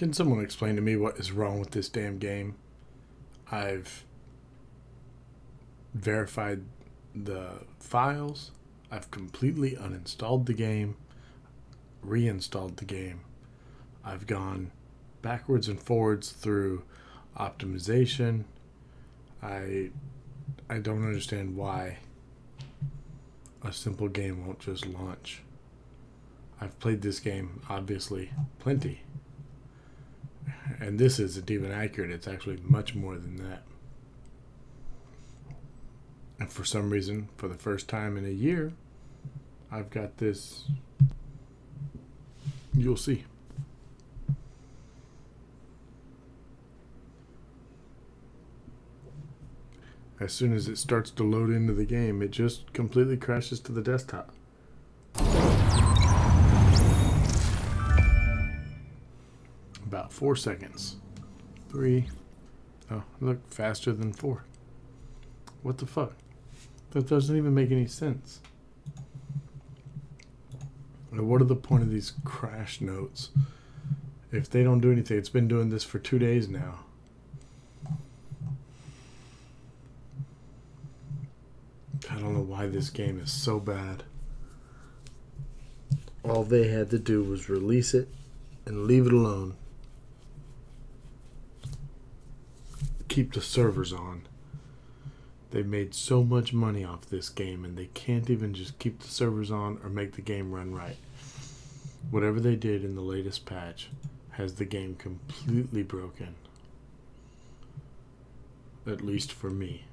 Can someone explain to me what is wrong with this damn game? I've verified the files. I've completely uninstalled the game, reinstalled the game. I've gone backwards and forwards through optimization. I don't understand why a simple game won't just launch. I've played this game, obviously, plenty. And this isn't even accurate. It's actually much more than that. And for some reason, for the first time in a year, I've got this. You'll see. As soon as it starts to load into the game, it just completely crashes to the desktop. About 4 seconds. 3. Oh, look, faster than 4. What the fuck? That doesn't even make any sense. What are the point of these crash notes? If they don't do anything, it's been doing this for 2 days now. I don't know why this game is so bad. All they had to do was release it and leave it alone. Keep the servers on. They made so much money off this game and they can't even just keep the servers on or make the game run right. Whatever they did in the latest patch has the game completely broken. At least for me.